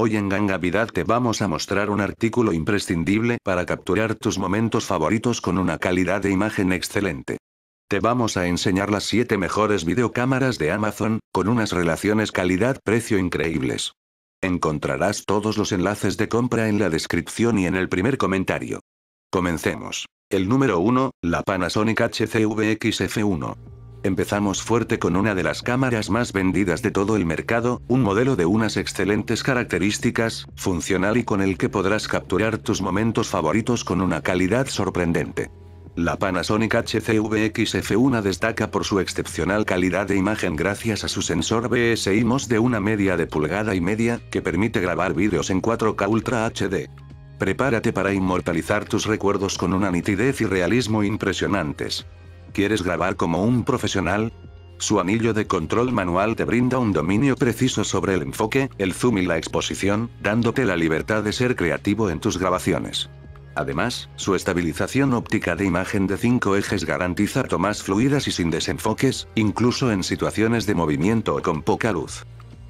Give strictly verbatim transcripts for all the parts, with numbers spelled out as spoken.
Hoy en GangaVidad te vamos a mostrar un artículo imprescindible para capturar tus momentos favoritos con una calidad de imagen excelente. Te vamos a enseñar las siete mejores videocámaras de Amazon, con unas relaciones calidad-precio increíbles. Encontrarás todos los enlaces de compra en la descripción y en el primer comentario. Comencemos. El número uno, la Panasonic H C V X F uno. Empezamos fuerte con una de las cámaras más vendidas de todo el mercado, un modelo de unas excelentes características, funcional y con el que podrás capturar tus momentos favoritos con una calidad sorprendente. La Panasonic H C V X F uno destaca por su excepcional calidad de imagen gracias a su sensor B S I M O S de una media de pulgada y media, que permite grabar vídeos en cuatro K Ultra H D. Prepárate para inmortalizar tus recuerdos con una nitidez y realismo impresionantes. ¿Quieres grabar como un profesional? Su anillo de control manual te brinda un dominio preciso sobre el enfoque, el zoom y la exposición, dándote la libertad de ser creativo en tus grabaciones. Además, su estabilización óptica de imagen de cinco ejes garantiza tomas fluidas y sin desenfoques, incluso en situaciones de movimiento o con poca luz.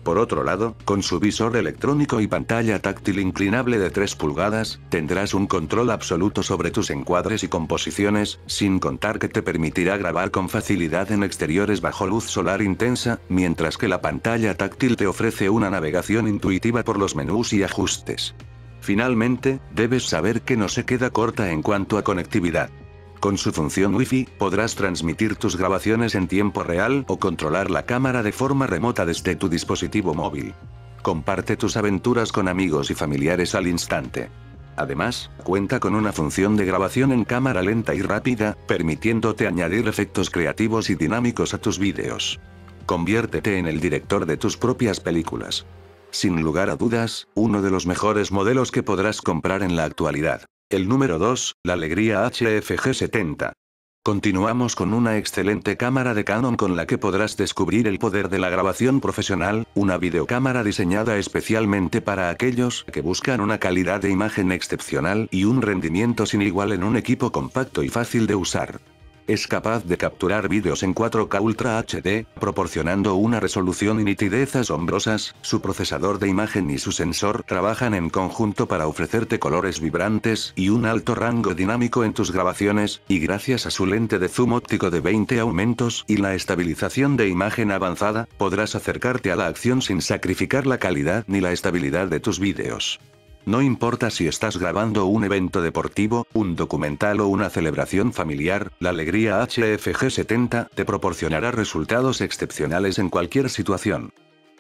Por otro lado, con su visor electrónico y pantalla táctil inclinable de tres pulgadas, tendrás un control absoluto sobre tus encuadres y composiciones, sin contar que te permitirá grabar con facilidad en exteriores bajo luz solar intensa, mientras que la pantalla táctil te ofrece una navegación intuitiva por los menús y ajustes. Finalmente, debes saber que no se queda corta en cuanto a conectividad. Con su función Wi-Fi, podrás transmitir tus grabaciones en tiempo real o controlar la cámara de forma remota desde tu dispositivo móvil. Comparte tus aventuras con amigos y familiares al instante. Además, cuenta con una función de grabación en cámara lenta y rápida, permitiéndote añadir efectos creativos y dinámicos a tus vídeos. Conviértete en el director de tus propias películas. Sin lugar a dudas, uno de los mejores modelos que podrás comprar en la actualidad. El número dos, la LEGRIA H F G setenta. Continuamos con una excelente cámara de Canon con la que podrás descubrir el poder de la grabación profesional, una videocámara diseñada especialmente para aquellos que buscan una calidad de imagen excepcional y un rendimiento sin igual en un equipo compacto y fácil de usar. Es capaz de capturar vídeos en cuatro K Ultra H D, proporcionando una resolución y nitidez asombrosas. Su procesador de imagen y su sensor trabajan en conjunto para ofrecerte colores vibrantes y un alto rango dinámico en tus grabaciones, y gracias a su lente de zoom óptico de veinte aumentos y la estabilización de imagen avanzada, podrás acercarte a la acción sin sacrificar la calidad ni la estabilidad de tus vídeos. No importa si estás grabando un evento deportivo, un documental o una celebración familiar, la LEGRIA H F G setenta te proporcionará resultados excepcionales en cualquier situación.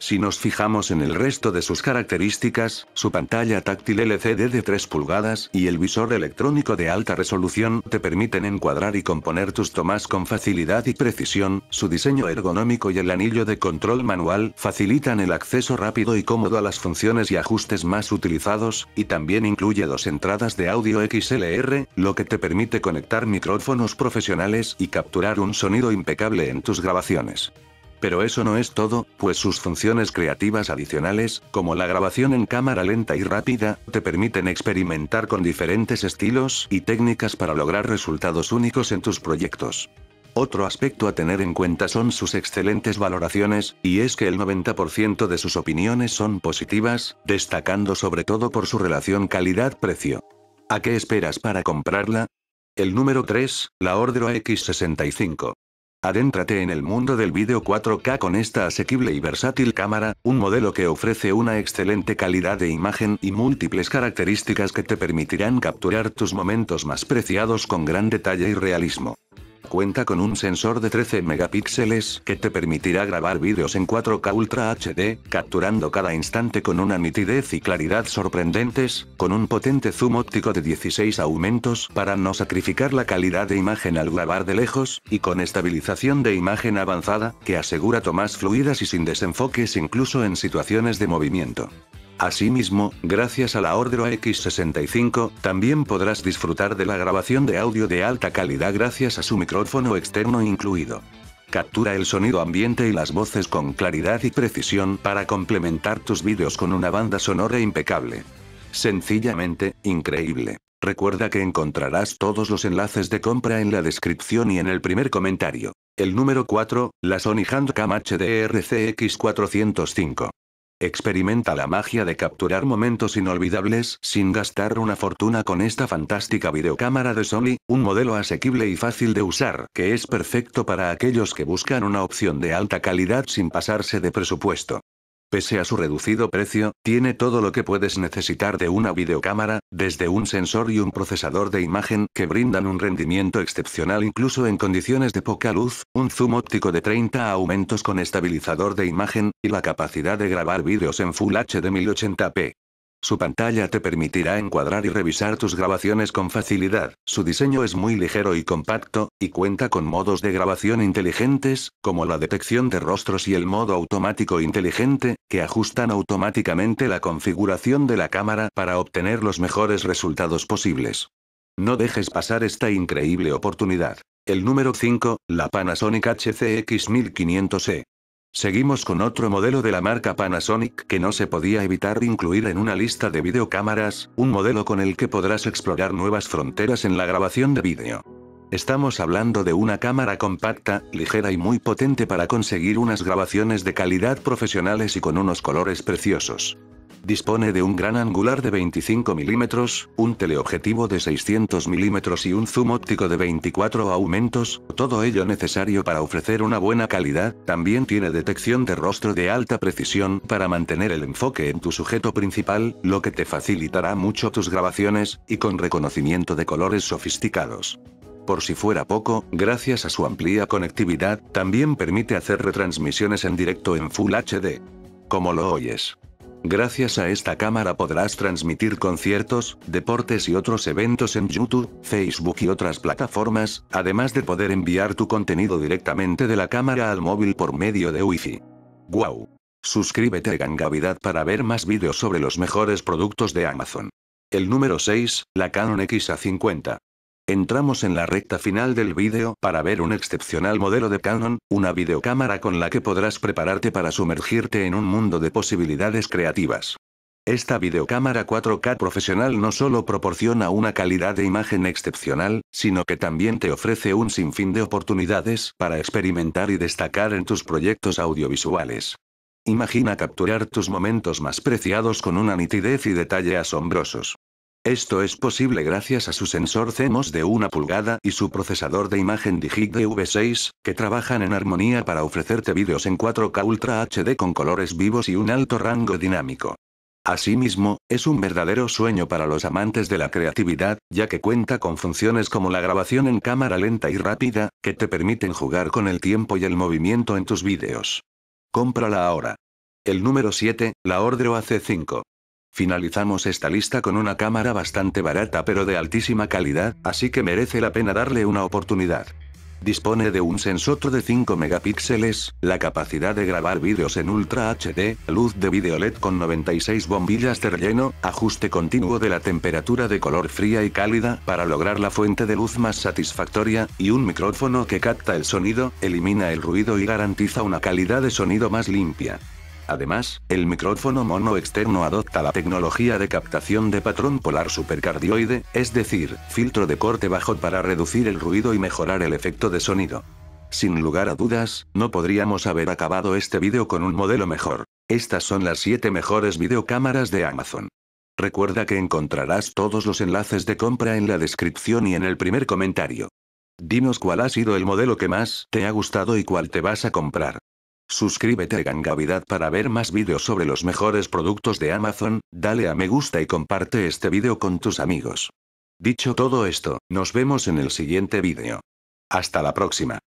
Si nos fijamos en el resto de sus características, su pantalla táctil L C D de tres pulgadas y el visor electrónico de alta resolución te permiten encuadrar y componer tus tomas con facilidad y precisión, su diseño ergonómico y el anillo de control manual facilitan el acceso rápido y cómodo a las funciones y ajustes más utilizados, y también incluye dos entradas de audio X L R, lo que te permite conectar micrófonos profesionales y capturar un sonido impecable en tus grabaciones. Pero eso no es todo, pues sus funciones creativas adicionales, como la grabación en cámara lenta y rápida, te permiten experimentar con diferentes estilos y técnicas para lograr resultados únicos en tus proyectos. Otro aspecto a tener en cuenta son sus excelentes valoraciones, y es que el noventa por ciento de sus opiniones son positivas, destacando sobre todo por su relación calidad-precio. ¿A qué esperas para comprarla? El número tres, la ORDRO A X sesenta y cinco. Adéntrate en el mundo del vídeo cuatro K con esta asequible y versátil cámara, un modelo que ofrece una excelente calidad de imagen y múltiples características que te permitirán capturar tus momentos más preciados con gran detalle y realismo. Cuenta con un sensor de trece megapíxeles que te permitirá grabar vídeos en cuatro K Ultra H D, capturando cada instante con una nitidez y claridad sorprendentes, con un potente zoom óptico de dieciséis aumentos para no sacrificar la calidad de imagen al grabar de lejos, y con estabilización de imagen avanzada, que asegura tomas fluidas y sin desenfoques incluso en situaciones de movimiento. Asimismo, gracias a la ORDRO A X sesenta y cinco, también podrás disfrutar de la grabación de audio de alta calidad gracias a su micrófono externo incluido. Captura el sonido ambiente y las voces con claridad y precisión para complementar tus vídeos con una banda sonora impecable. Sencillamente, increíble. Recuerda que encontrarás todos los enlaces de compra en la descripción y en el primer comentario. El número cuatro, la Sony Handycam H D R C X cuatrocientos cinco. Experimenta la magia de capturar momentos inolvidables sin gastar una fortuna con esta fantástica videocámara de Sony, un modelo asequible y fácil de usar que es perfecto para aquellos que buscan una opción de alta calidad sin pasarse de presupuesto. Pese a su reducido precio, tiene todo lo que puedes necesitar de una videocámara, desde un sensor y un procesador de imagen que brindan un rendimiento excepcional incluso en condiciones de poca luz, un zoom óptico de treinta aumentos con estabilizador de imagen, y la capacidad de grabar vídeos en Full H D mil ochenta p. Su pantalla te permitirá encuadrar y revisar tus grabaciones con facilidad, su diseño es muy ligero y compacto, y cuenta con modos de grabación inteligentes, como la detección de rostros y el modo automático inteligente, que ajustan automáticamente la configuración de la cámara para obtener los mejores resultados posibles. No dejes pasar esta increíble oportunidad. El número cinco, la Panasonic H C X mil quinientos E. Seguimos con otro modelo de la marca Panasonic que no se podía evitar incluir en una lista de videocámaras, un modelo con el que podrás explorar nuevas fronteras en la grabación de vídeo. Estamos hablando de una cámara compacta, ligera y muy potente para conseguir unas grabaciones de calidad profesionales y con unos colores preciosos. Dispone de un gran angular de veinticinco milímetros, un teleobjetivo de seiscientos milímetros y un zoom óptico de veinticuatro aumentos, todo ello necesario para ofrecer una buena calidad. También tiene detección de rostro de alta precisión para mantener el enfoque en tu sujeto principal, lo que te facilitará mucho tus grabaciones, y con reconocimiento de colores sofisticados. Por si fuera poco, gracias a su amplia conectividad, también permite hacer retransmisiones en directo en Full H D. Como lo oyes. Gracias a esta cámara podrás transmitir conciertos, deportes y otros eventos en YouTube, Facebook y otras plataformas, además de poder enviar tu contenido directamente de la cámara al móvil por medio de Wi-Fi. ¡Guau! Suscríbete a GangaVidad para ver más vídeos sobre los mejores productos de Amazon. El número seis, la Canon X A cincuenta. Entramos en la recta final del vídeo para ver un excepcional modelo de Canon, una videocámara con la que podrás prepararte para sumergirte en un mundo de posibilidades creativas. Esta videocámara cuatro K profesional no solo proporciona una calidad de imagen excepcional, sino que también te ofrece un sinfín de oportunidades para experimentar y destacar en tus proyectos audiovisuales. Imagina capturar tus momentos más preciados con una nitidez y detalle asombrosos. Esto es posible gracias a su sensor C M O S de una pulgada y su procesador de imagen DIGIC V seis, que trabajan en armonía para ofrecerte vídeos en cuatro K Ultra H D con colores vivos y un alto rango dinámico. Asimismo, es un verdadero sueño para los amantes de la creatividad, ya que cuenta con funciones como la grabación en cámara lenta y rápida, que te permiten jugar con el tiempo y el movimiento en tus vídeos. Cómprala ahora. El número siete, la ORDRO A C cinco. Finalizamos esta lista con una cámara bastante barata pero de altísima calidad, así que merece la pena darle una oportunidad. Dispone de un sensor de cinco megapíxeles, la capacidad de grabar vídeos en Ultra H D, luz de vídeo LED con noventa y seis bombillas de relleno, ajuste continuo de la temperatura de color fría y cálida para lograr la fuente de luz más satisfactoria, y un micrófono que capta el sonido, elimina el ruido y garantiza una calidad de sonido más limpia. Además, el micrófono mono externo adopta la tecnología de captación de patrón polar supercardioide, es decir, filtro de corte bajo para reducir el ruido y mejorar el efecto de sonido. Sin lugar a dudas, no podríamos haber acabado este vídeo con un modelo mejor. Estas son las siete mejores videocámaras de Amazon. Recuerda que encontrarás todos los enlaces de compra en la descripción y en el primer comentario. Dinos cuál ha sido el modelo que más te ha gustado y cuál te vas a comprar. Suscríbete a GangaVidad para ver más vídeos sobre los mejores productos de Amazon, dale a me gusta y comparte este vídeo con tus amigos. Dicho todo esto, nos vemos en el siguiente vídeo. Hasta la próxima.